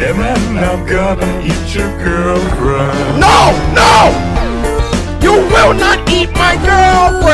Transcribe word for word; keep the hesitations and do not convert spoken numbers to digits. Yeah, man, I'm gonna eat your girlfriend. No, no! You will not eat my girlfriend!